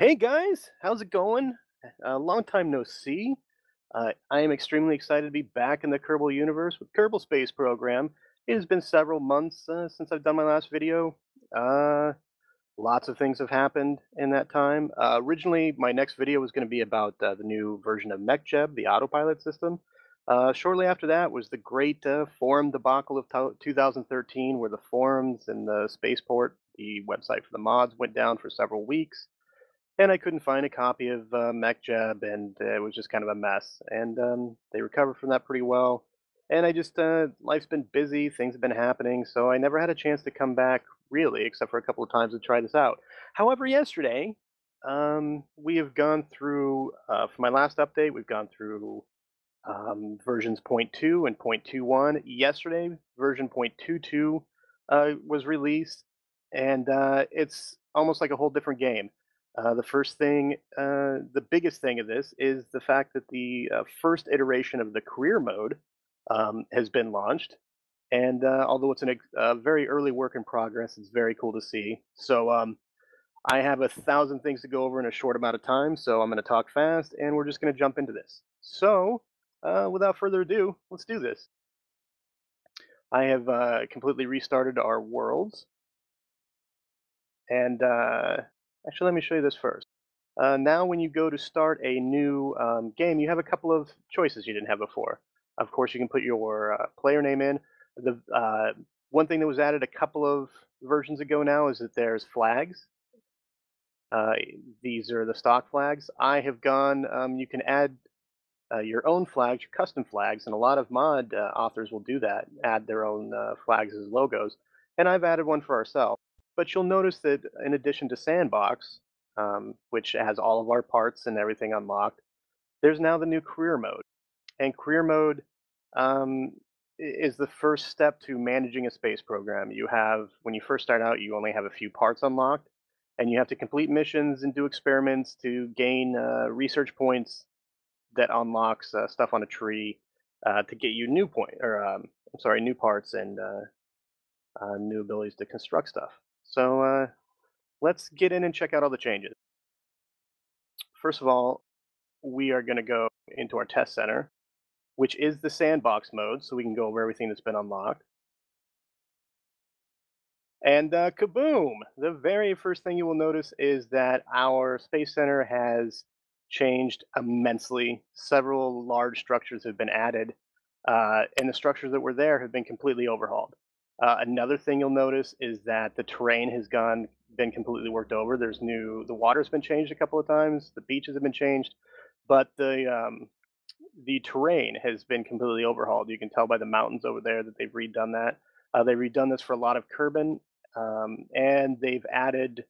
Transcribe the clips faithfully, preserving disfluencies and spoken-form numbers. Hey guys, how's it going? Uh, long time no see. Uh, I am extremely excited to be back in the Kerbal universe with Kerbal Space Program. It has been several months uh, since I've done my last video. Uh, lots of things have happened in that time. Uh, originally, my next video was going to be about uh, the new version of MechJeb, the autopilot system. Uh, shortly after that was the great uh, forum debacle of two thousand thirteen, where the forums and the spaceport, the website for the mods, went down for several weeks. And I couldn't find a copy of uh, MechJeb, and uh, it was just kind of a mess. And um, they recovered from that pretty well. And I just, uh, life's been busy, things have been happening, so I never had a chance to come back, really, except for a couple of times to try this out. However, yesterday, um, we have gone through, uh, for my last update, we've gone through um, versions point two and point two one. Yesterday, version point two two uh, was released, and uh, it's almost like a whole different game. Uh, the first thing, uh, the biggest thing of this is the fact that the uh, first iteration of the career mode um, has been launched. And uh, although it's a uh, very early work in progress, it's very cool to see. So um, I have a thousand things to go over in a short amount of time, so I'm going to talk fast, and we're just going to jump into this. So uh, without further ado, let's do this. I have uh, completely restarted our worlds. And... Uh, Actually, let me show you this first. Uh, now when you go to start a new um, game, you have a couple of choices you didn't have before. Of course, you can put your uh, player name in. The uh, one thing that was added a couple of versions ago now is that there's flags. Uh, these are the stock flags. I have gone, um, you can add uh, your own flags, your custom flags, and a lot of mod uh, authors will do that, add their own uh, flags as logos. And I've added one for ourselves. But you'll notice that in addition to Sandbox, um, which has all of our parts and everything unlocked, there's now the new career mode. And career mode um, is the first step to managing a space program. You have, when you first start out, you only have a few parts unlocked, and you have to complete missions and do experiments to gain uh, research points that unlocks uh, stuff on a tree uh, to get you new point or um, I'm sorry, new parts and uh, uh, new abilities to construct stuff. So uh, let's get in and check out all the changes. First of all, we are going to go into our test center, which is the sandbox mode, so we can go over everything that's been unlocked. And uh, kaboom! The very first thing you will notice is that our space center has changed immensely. Several large structures have been added, uh, and the structures that were there have been completely overhauled. Uh, another thing you'll notice is that the terrain has gone, been completely worked over. There's new, the water's been changed a couple of times, the beaches have been changed, but the um, the terrain has been completely overhauled. You can tell by the mountains over there that they've redone that. Uh, they've redone this for a lot of Kerbin, um, and they've added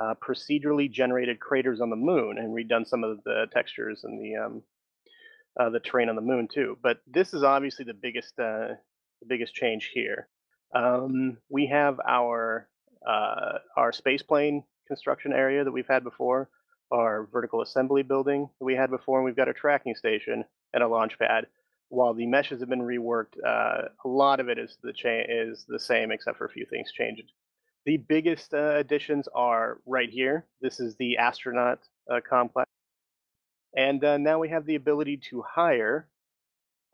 uh, procedurally generated craters on the moon and redone some of the textures and the um, uh, the terrain on the moon too. But this is obviously the biggest uh, the biggest change here. Um, we have our uh, our space plane construction area that we've had before, our vertical assembly building that we had before, and we've got a tracking station and a launch pad. While the meshes have been reworked, uh, a lot of it is the cha is the same except for a few things changed. The biggest uh, additions are right here. This is the astronaut uh, complex, and uh, now we have the ability to hire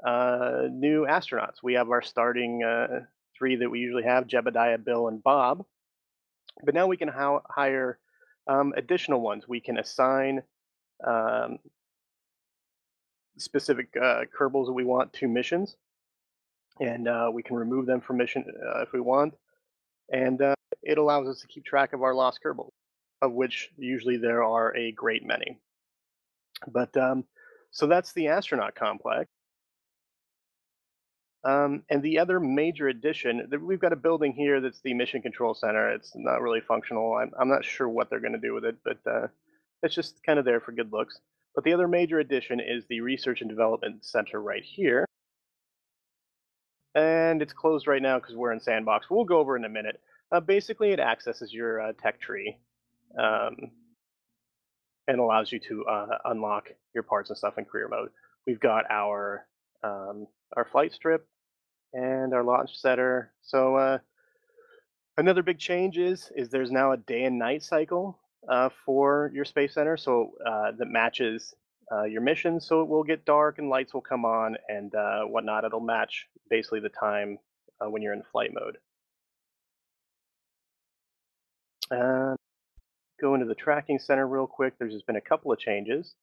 uh, new astronauts. We have our starting uh, three that we usually have, Jebediah, Bill, and Bob. But now we can hire um, additional ones. We can assign um, specific uh, Kerbals that we want to missions, and uh, we can remove them from mission uh, if we want. And uh, it allows us to keep track of our lost Kerbals, of which usually there are a great many. But um, so that's the astronaut complex. Um, and the other major addition, we've got a building here that's the Mission Control Center. It's not really functional. I'm, I'm not sure what they're going to do with it, but uh, it's just kind of there for good looks. But the other major addition is the Research and Development Center right here. And it's closed right now because we're in Sandbox. We'll go over in a minute. Uh, basically, it accesses your uh, tech tree um, and allows you to uh, unlock your parts and stuff in career mode. We've got our... Um, our flight strip and our launch center. So uh, another big change is, is there's now a day and night cycle. uh, for your space center, so uh, that matches uh, your mission. So it will get dark and lights will come on and uh, whatnot. It'll match basically the time uh, when you're in flight mode. Uh, go into the tracking center real quick. There's just been a couple of changes.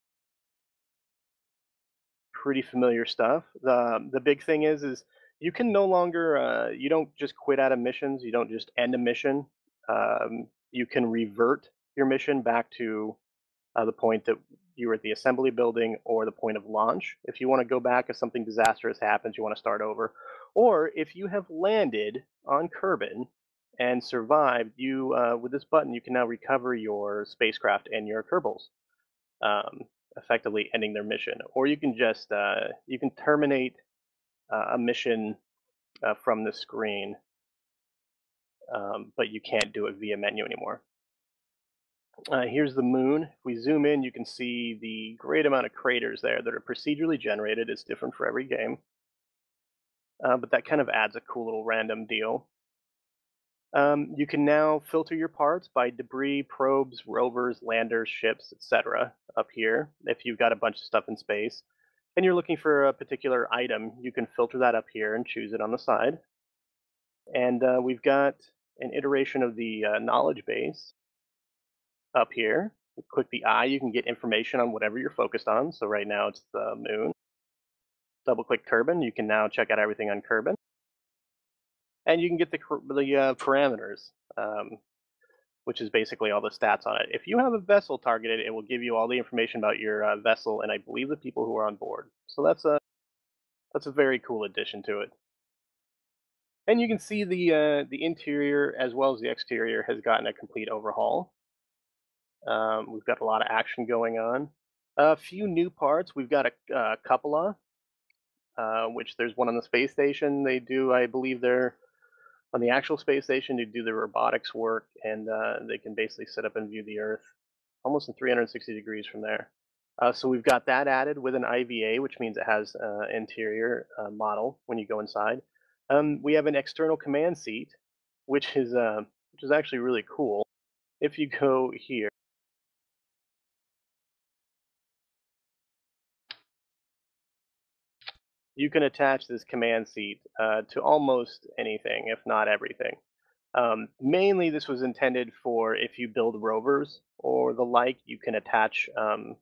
Pretty familiar stuff. The the big thing is is you can no longer uh, you don't just quit out of missions. You don't just end a mission. Um, you can revert your mission back to uh, the point that you were at the assembly building or the point of launch. If you want to go back, if something disastrous happens, you want to start over, or if you have landed on Kerbin and survived, you uh, with this button you can now recover your spacecraft and your Kerbals, um, effectively ending their mission. Or you can just uh, you can terminate uh, a mission uh, from the screen, um, but you can't do it via menu anymore. Uh, here's the moon. If we zoom in, you can see the great amount of craters there that are procedurally generated. It's different for every game, uh, but that kind of adds a cool little random deal. Um, you can now filter your parts by debris, probes, rovers, landers, ships, et cetera up here. If you've got a bunch of stuff in space and you're looking for a particular item, you can filter that up here and choose it on the side. And uh, we've got an iteration of the uh, knowledge base up here. You click the eye, you can get information on whatever you're focused on. So right now it's the moon. Double click Kerbin. You can now check out everything on Kerbin. And you can get the, the uh, parameters, um, which is basically all the stats on it. If you have a vessel targeted, it will give you all the information about your uh, vessel and I believe the people who are on board. So that's a that's a very cool addition to it. And you can see the uh, the interior as well as the exterior has gotten a complete overhaul. Um, we've got a lot of action going on. A few new parts. We've got a uh, cupola, uh, which there's one on the space station. They do, I believe, they're on the actual space station to do the robotics work, and uh, they can basically sit up and view the Earth almost in three hundred sixty degrees from there. Uh, so we've got that added with an I V A, which means it has uh, interior uh, model when you go inside. Um, we have an external command seat, which is uh, which is actually really cool. If you go here, you can attach this command seat uh, to almost anything, if not everything. Um, mainly this was intended for if you build rovers or the like, you can attach um,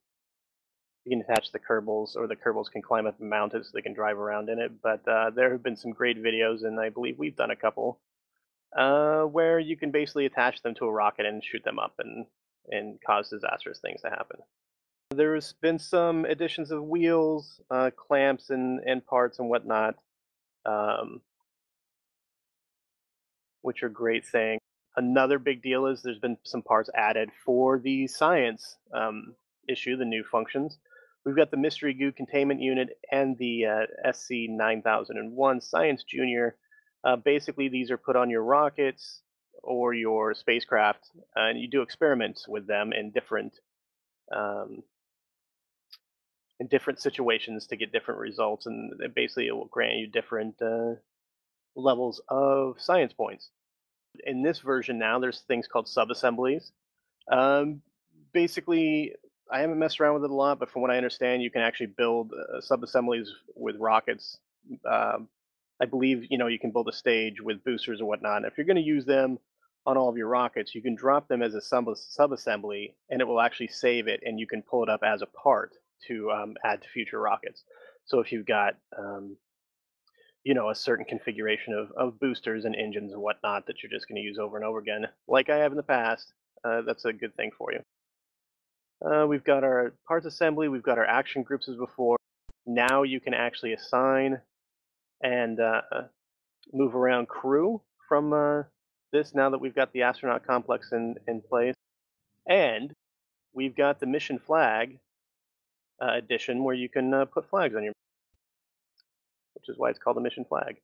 you can attach the Kerbals, or the Kerbals can climb up the mountain so they can drive around in it. But uh, there have been some great videos, and I believe we've done a couple, uh, where you can basically attach them to a rocket and shoot them up and, and cause disastrous things to happen. There's been some additions of wheels, uh, clamps, and, and parts and whatnot, um, which are great things. Another big deal is there's been some parts added for the science um, issue, the new functions. We've got the Mystery Goo Containment Unit and the uh, S C nine thousand one Science Junior. Uh, basically, these are put on your rockets or your spacecraft, uh, and you do experiments with them in different um in different situations to get different results, and basically it will grant you different uh, levels of science points. In this version now, there's things called sub-assemblies. Um, basically, I haven't messed around with it a lot, but from what I understand, you can actually build uh, sub-assemblies with rockets. Uh, I believe, you know, you can build a stage with boosters or whatnot. If you're going to use them on all of your rockets, you can drop them as a sub-assembly, and it will actually save it, and you can pull it up as a part to um, add to future rockets. So if you've got, um, you know, a certain configuration of, of boosters and engines and whatnot that you're just going to use over and over again, like I have in the past, uh, that's a good thing for you. Uh, we've got our parts assembly, we've got our action groups as before. Now you can actually assign and uh, move around crew from Uh, this now that we've got the astronaut complex in, in place. And we've got the mission flag uh, edition where you can uh, put flags on your mission, which is why it's called the mission flag.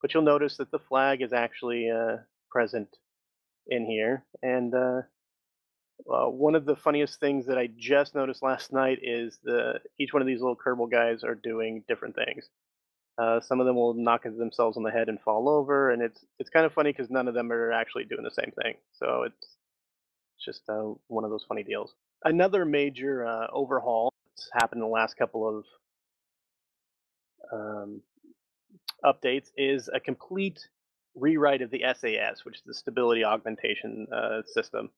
But you'll notice that the flag is actually uh, present in here. And uh, well, one of the funniest things that I just noticed last night is the each one of these little Kerbal guys are doing different things. Uh, some of them will knock themselves on the head and fall over, and it's it's kind of funny because none of them are actually doing the same thing. So it's just uh, one of those funny deals. Another major uh, overhaul that's happened in the last couple of um, updates is a complete rewrite of the S A S, which is the Stability Augmentation uh, System.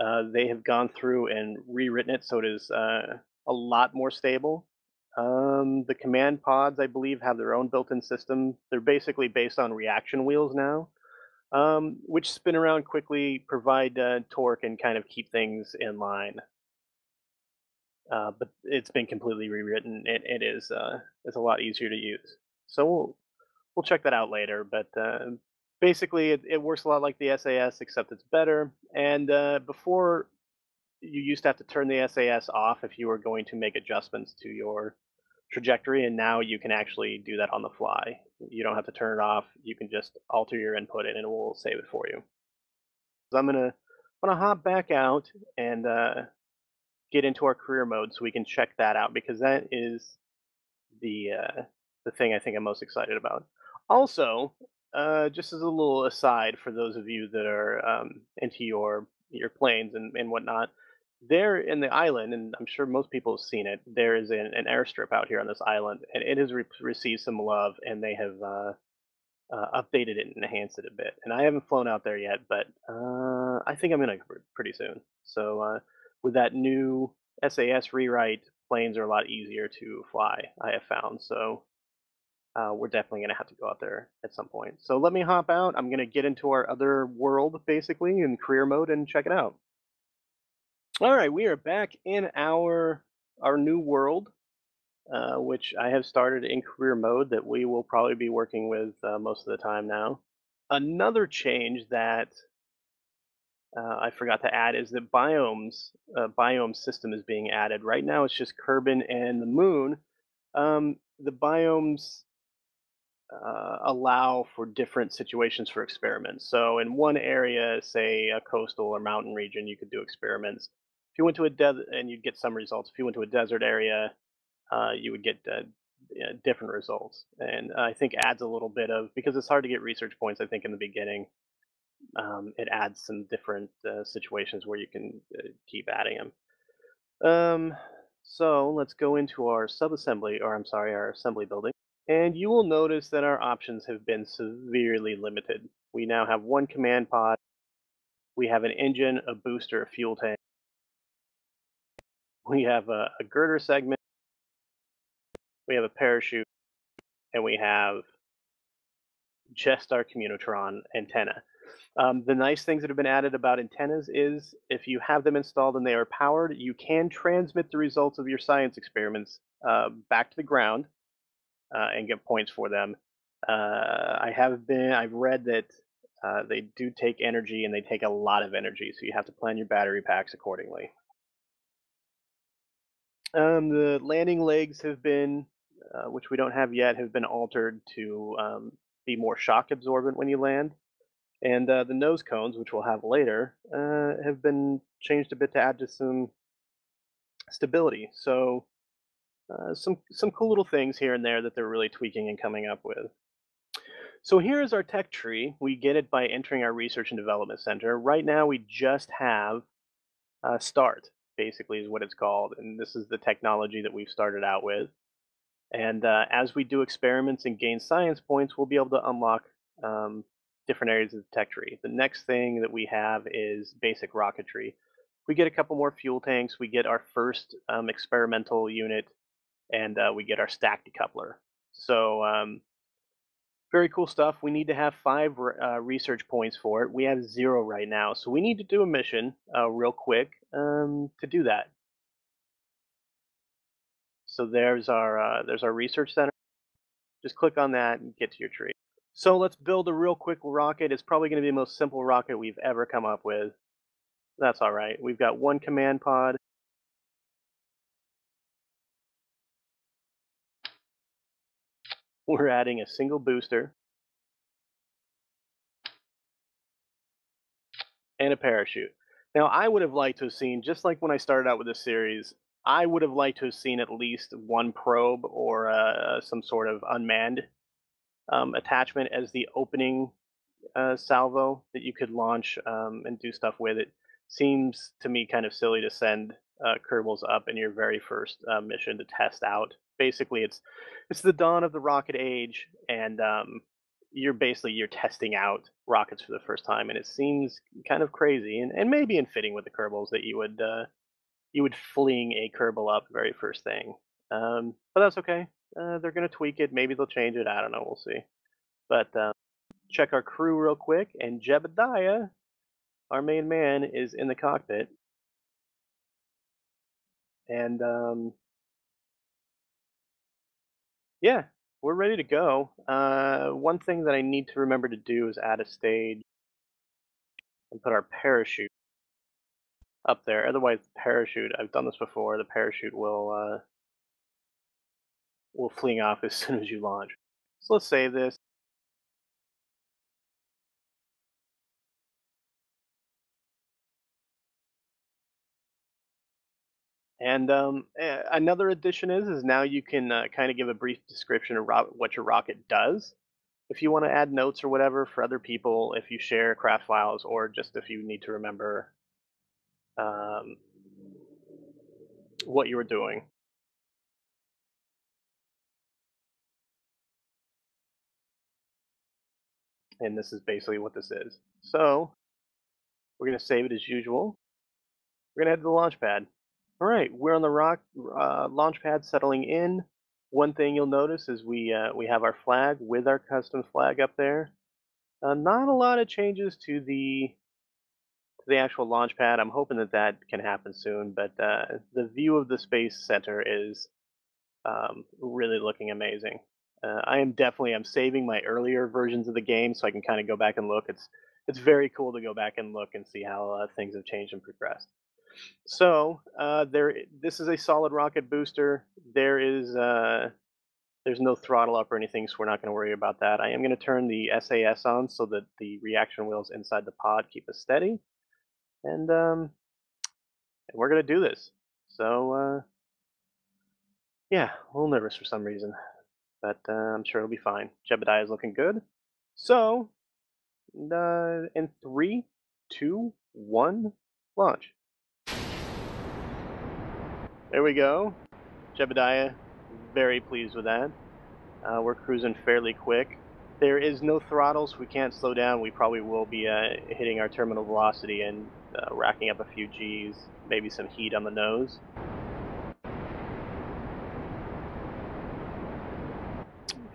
Uh, they have gone through and rewritten it so it is uh, a lot more stable. Um, the command pods, I believe, have their own built-in system. They're basically based on reaction wheels now, um, which spin around quickly, provide uh, torque, and kind of keep things in line. Uh, but it's been completely rewritten. It, it is uh, it's a lot easier to use. So we'll, we'll check that out later. But uh, basically, it, it works a lot like the S A S, except it's better. And uh, before, you used to have to turn the S A S off if you were going to make adjustments to your trajectory, and now you can actually do that on the fly. You don't have to turn it off. You can just alter your input, and it will save it for you. So I'm gonna I'm gonna hop back out and uh, get into our career mode so we can check that out, because that is the uh, the thing I think I'm most excited about. Also, uh, just as a little aside for those of you that are um, into your your planes and, and whatnot. There in the island, and I'm sure most people have seen it, there is an, an airstrip out here on this island, and it has re received some love, and they have uh, uh, updated it and enhanced it a bit. And I haven't flown out there yet, but uh, I think I'm going to pretty soon. So uh, with that new S A S rewrite, planes are a lot easier to fly, I have found. So uh, we're definitely going to have to go out there at some point. So let me hop out. I'm going to get into our other world, basically, in career mode and check it out. All right, we are back in our our new world, uh, which I have started in career mode that we will probably be working with uh, most of the time now. Another change that uh, I forgot to add is that biomes, uh, biome system is being added. Right now it's just Kerbin and the moon. Um, the biomes uh, allow for different situations for experiments. So in one area, say a coastal or mountain region, you could do experiments. If you went to a desert, and you'd get some results. If you went to a desert area, uh, you would get uh, different results. And I think adds a little bit of, because it's hard to get research points, I think, in the beginning, um, it adds some different uh, situations where you can uh, keep adding them. Um, so let's go into our subassembly, or I'm sorry, our assembly building. And you will notice that our options have been severely limited. We now have one command pod. We have an engine, a booster, a fuel tank. We have a, a girder segment, we have a parachute, and we have just our Communotron antenna. Um, the nice things that have been added about antennas is if you have them installed and they are powered, you can transmit the results of your science experiments uh, back to the ground uh, and get points for them. Uh, I have been, I've read that uh, they do take energy, and they take a lot of energy, so you have to plan your battery packs accordingly. Um, the landing legs have been, uh, which we don't have yet, have been altered to um, be more shock absorbent when you land. And uh, the nose cones, which we'll have later, uh, have been changed a bit to add to some stability. So uh, some, some cool little things here and there that they're really tweaking and coming up with. So here is our tech tree. We get it by entering our Research and Development Center. Right now we just have uh, START. Basically is what it's called, and this is the technology that we've started out with. And uh, as we do experiments and gain science points, we'll be able to unlock um, different areas of the tech tree. The next thing that we have is basic rocketry. We get a couple more fuel tanks, we get our first um, experimental unit, and uh, we get our stack decoupler. So um, very cool stuff. We need to have five uh, research points for it. We have zero right now, so we need to do a mission uh, real quick um, to do that. So there's our uh, there's our research center. Just click on that and get to your tree. So let's build a real quick rocket. It's probably going to be the most simple rocket we've ever come up with. That's all right. We've got one command pod. We're adding a single booster and a parachute. Now, I would have liked to have seen, just like when I started out with this series, I would have liked to have seen at least one probe or uh, some sort of unmanned um, attachment as the opening uh, salvo that you could launch um, and do stuff with it. seems to me kind of silly to send uh, Kerbals up in your very first uh, mission to test out. Basically, it's it's the dawn of the rocket age, and um, you're basically you're testing out rockets for the first time, and it seems kind of crazy, and, and maybe in fitting with the Kerbals that you would uh, you would fling a Kerbal up the very first thing. Um, but that's okay. Uh, they're going to tweak it. Maybe they'll change it. I don't know. We'll see. But um, check our crew real quick. And Jebediah, our main man, is in the cockpit. And um, yeah, we're ready to go. Uh, one thing that I need to remember to do is add a stage and put our parachute up there. Otherwise, the parachute, I've done this before, the parachute will... Uh, will fling off as soon as you launch. So let's save this. And um, another addition is, is now you can uh, kind of give a brief description of ro what your rocket does. If you want to add notes or whatever for other people, if you share craft files, or just if you need to remember um, what you were doing. And this is basically what this is. So we're going to save it as usual. We're going to head to the launch pad. All right, we're on the rock uh, launch pad settling in. One thing you'll notice is we uh, we have our flag with our custom flag up there. Uh, not a lot of changes to the to the actual launch pad. I'm hoping that that can happen soon. But uh, the view of the Space Center is um, really looking amazing. Uh, I am definitely, I'm saving my earlier versions of the game so I can kind of go back and look. It's it's very cool to go back and look and see how uh, things have changed and progressed. So uh, there, this is a solid rocket booster. There is uh, there's no throttle up or anything, so we're not going to worry about that. I am going to turn the S A S on so that the reaction wheels inside the pod keep us steady, and um, we're going to do this. So uh, yeah, a little nervous for some reason. But uh, I'm sure it'll be fine. Jebediah is looking good. So, uh, in three, two, one, launch. There we go. Jebediah, very pleased with that. Uh, we're cruising fairly quick. There is no throttle, so we can't slow down. We probably will be uh, hitting our terminal velocity and uh, racking up a few G's, maybe some heat on the nose.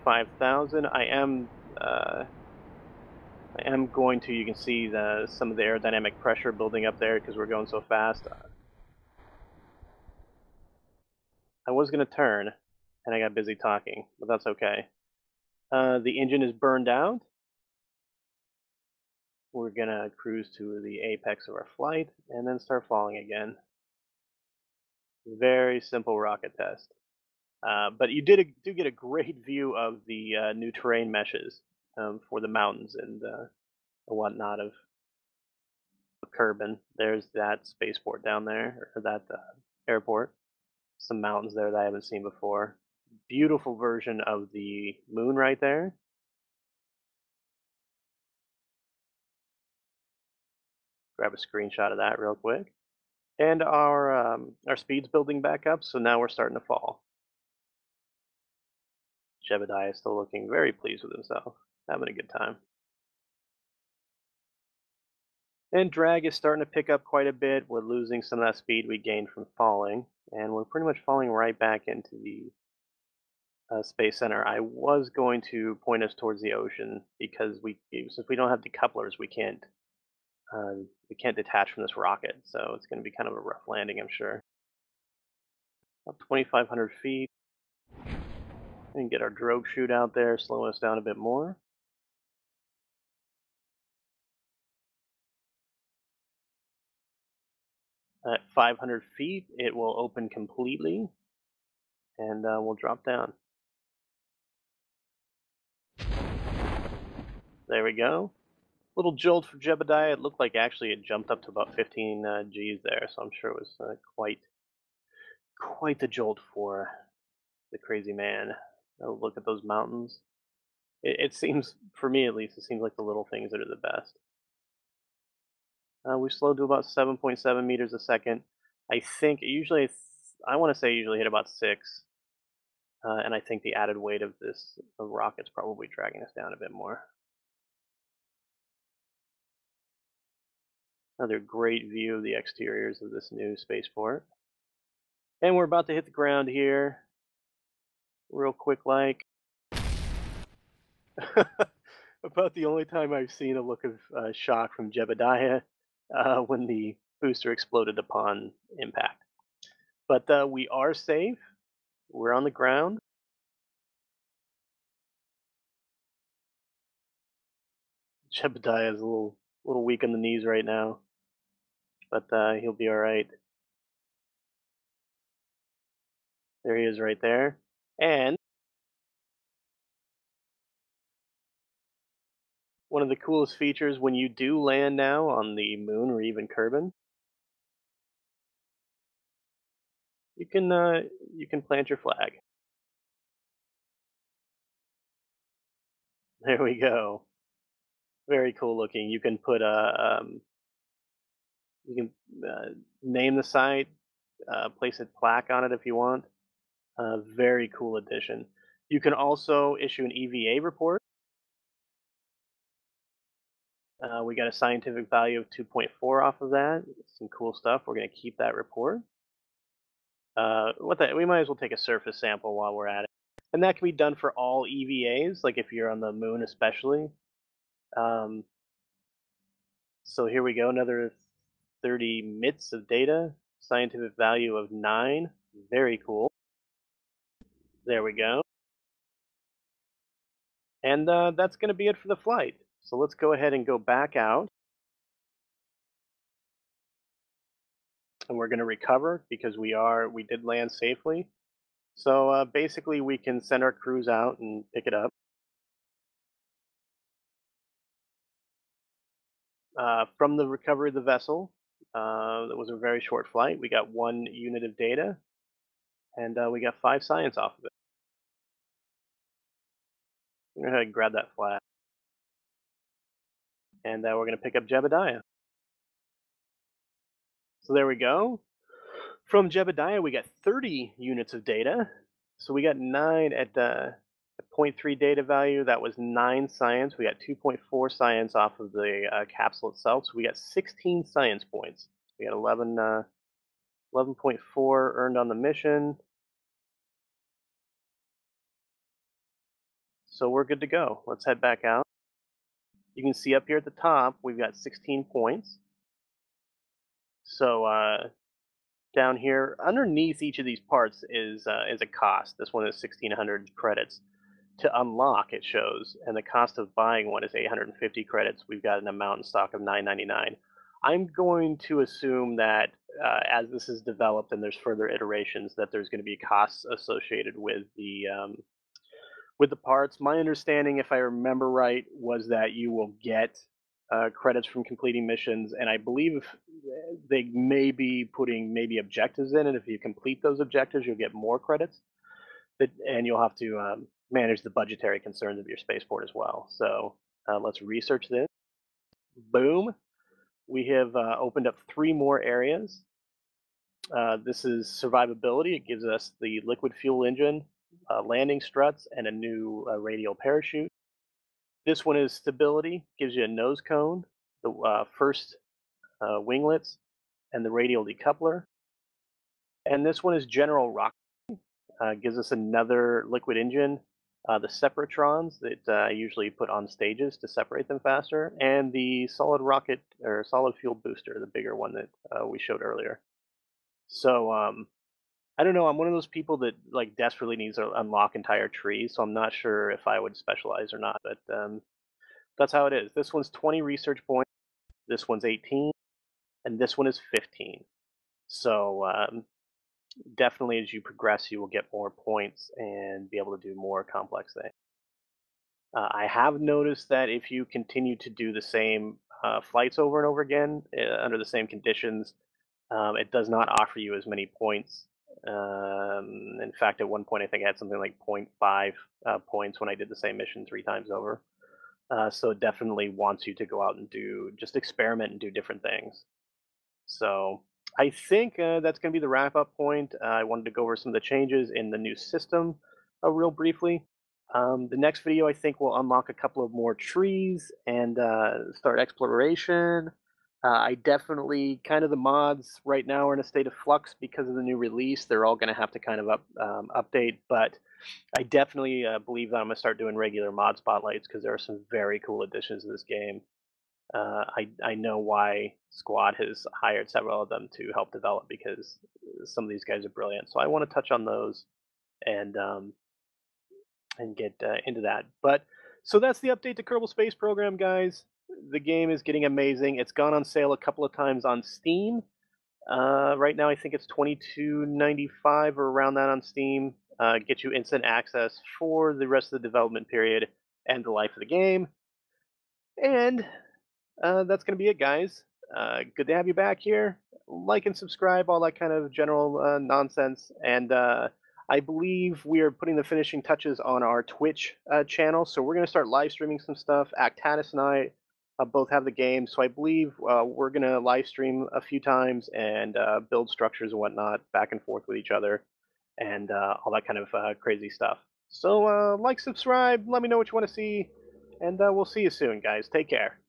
five thousand. I am uh, I am going to, you can see the, some of the aerodynamic pressure building up there because we're going so fast. I was going to turn and I got busy talking, but that's okay. Uh, the engine is burned out. We're going to cruise to the apex of our flight and then start falling again. Very simple rocket test. Uh, but you did a, do get a great view of the uh, new terrain meshes um, for the mountains and uh, whatnot of Kerbin. There's that spaceport down there, or that uh, airport. Some mountains there that I haven't seen before. Beautiful version of the moon right there. Grab a screenshot of that real quick. And our um, our speed's building back up, so now we're starting to fall. Jebediah is still looking very pleased with himself, having a good time. And drag is starting to pick up quite a bit. We're losing some of that speed we gained from falling, and we're pretty much falling right back into the uh, Space Center. I was going to point us towards the ocean because we, since we don't have decouplers, we can't uh, we can't detach from this rocket, so it's going to be kind of a rough landing, I'm sure. Up twenty-five hundred feet. And get our drogue chute out there, slow us down a bit more. At five hundred feet, it will open completely, and uh, we'll drop down. There we go. Little jolt for Jebediah. It looked like actually it jumped up to about fifteen uh, G's there, so I'm sure it was uh, quite, quite the jolt for the crazy man. Oh, look at those mountains. It, it seems, for me at least, it seems like the little things that are the best. Uh, we slowed to about seven point seven meters a second. I think usually, I want to say usually hit about six. Uh, and I think the added weight of this of rocket's probably dragging us down a bit more. Another great view of the exteriors of this new spaceport. And we're about to hit the ground here. Real quick like. About the only time I've seen a look of uh, shock from Jebediah uh, when the booster exploded upon impact. But uh, we are safe. We're on the ground. Jebediah is a little, little weak on the knees right now, but uh, he'll be all right. There he is right there. And one of the coolest features when you do land now on the moon or even Kerbin, you can uh, you can plant your flag. There we go. Very cool looking. You can put a um, you can uh, name the site, uh, place a plaque on it if you want. Uh, very cool addition. You can also issue an E V A report. Uh, we got a scientific value of two point four off of that. Some cool stuff. We're going to keep that report. Uh, what the, we might as well take a surface sample while we're at it. And that can be done for all E V As, like if you're on the moon especially. Um, so here we go, another thirty M I T S of data. Scientific value of nine. Very cool. There we go. And uh, that's going to be it for the flight. So let's go ahead and go back out. And we're going to recover because we are we did land safely. So uh, basically we can send our crews out and pick it up. Uh, from the recovery of the vessel, uh, that was a very short flight. We got one unit of data and uh, we got five science off of it. I'm going to go ahead and grab that flag. And uh, we're going to pick up Jebediah. So there we go. From Jebediah, we got thirty units of data. So we got nine at the zero point three data value. That was nine science. We got two point four science off of the uh, capsule itself. So we got sixteen science points. We got eleven, uh, eleven point four earned on the mission. So we're good to go. Let's head back out. You can see up here at the top, we've got sixteen points. So uh, down here, underneath each of these parts is uh, is a cost. This one is sixteen hundred credits to unlock. It shows, and the cost of buying one is eight hundred fifty credits. We've got an amount in stock of nine ninety-nine. I'm going to assume that uh, as this is developed and there's further iterations, that there's going to be costs associated with the um, with the parts. My understanding, if I remember right, was that you will get uh, credits from completing missions, and I believe they may be putting maybe objectives in it. If you complete those objectives, you'll get more credits, but, and you'll have to um, manage the budgetary concerns of your spaceport as well. So uh, let's research this. Boom. We have uh, opened up three more areas. Uh, this is survivability. It gives us the liquid fuel engine, Uh, landing struts, and a new uh, radial parachute. This one is stability, gives you a nose cone, the uh, first uh, winglets, and the radial decoupler. And this one is general rocket, uh, gives us another liquid engine, uh, the separatrons that I uh, usually put on stages to separate them faster, and the solid rocket or solid fuel booster, the bigger one that uh, we showed earlier. So um, I don't know, I'm one of those people that like desperately needs to unlock entire trees, so I'm not sure if I would specialize or not, but um, that's how it is. This one's twenty research points, this one's eighteen, and this one is fifteen. So um, definitely as you progress, you will get more points and be able to do more complex things. Uh, I have noticed that if you continue to do the same uh, flights over and over again, uh, under the same conditions, um, it does not offer you as many points. Um, in fact, at one point, I think I had something like zero point five uh, points when I did the same mission three times over. Uh, so it definitely wants you to go out and do, just experiment and do different things. So I think uh, that's going to be the wrap-up point. Uh, I wanted to go over some of the changes in the new system uh, real briefly. Um, the next video, I think, will unlock a couple of more trees and uh, start exploration. Uh, I definitely, kind of the mods right now are in a state of flux because of the new release. They're all going to have to kind of up, um, update, but I definitely uh, believe that I'm going to start doing regular mod spotlights because there are some very cool additions to this game. Uh, I, I know why Squad has hired several of them to help develop, because some of these guys are brilliant. So I want to touch on those and, um, and get uh, into that. But so that's the update to Kerbal Space Program, guys. The game is getting amazing. It's gone on sale a couple of times on Steam. Uh, right now, I think it's twenty-two ninety-five or around that on Steam. Uh, get you instant access for the rest of the development period and the life of the game. And uh, that's going to be it, guys. Uh, good to have you back here. Like and subscribe, all that kind of general uh, nonsense. And uh, I believe we are putting the finishing touches on our Twitch uh, channel. So we're going to start live streaming some stuff. Actanis and I Uh, both have the game, so I believe uh, we're going to live stream a few times and uh, build structures and whatnot back and forth with each other and uh, all that kind of uh, crazy stuff. So uh, like, subscribe, let me know what you want to see, and uh, we'll see you soon, guys. Take care.